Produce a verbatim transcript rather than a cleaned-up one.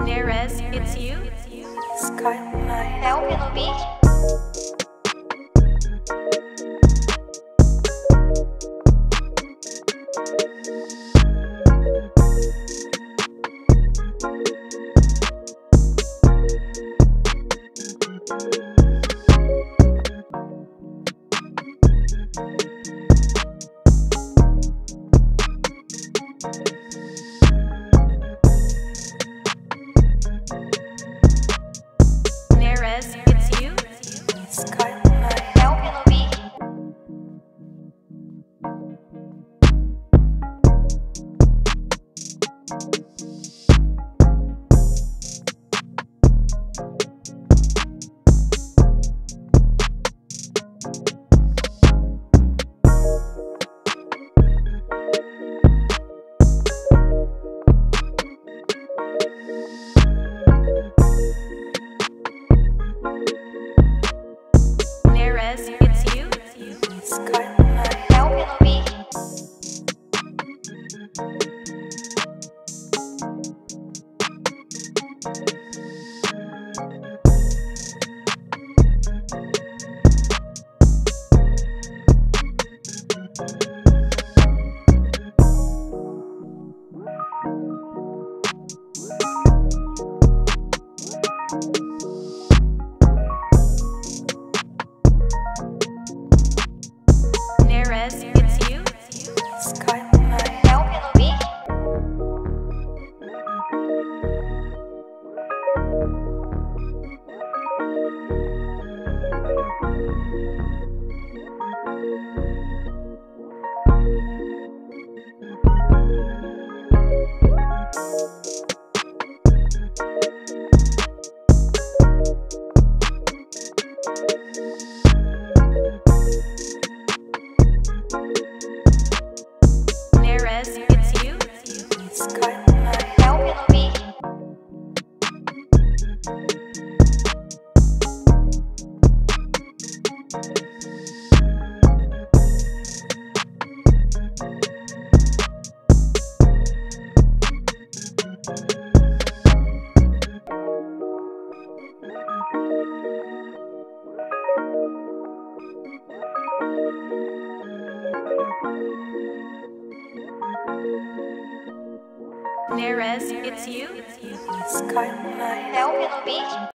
NERESZZ, it's you. Skyline. Help in the beach. NERESZZ, it's you. Skyline. Help in the beach. It's you. Skyline. Help in the beach. NERESZZ, it's you. Skyline. Help in the it's you. Skyline. Help in the beach. NERESZZ, it's you. Skyline. Help in the beach.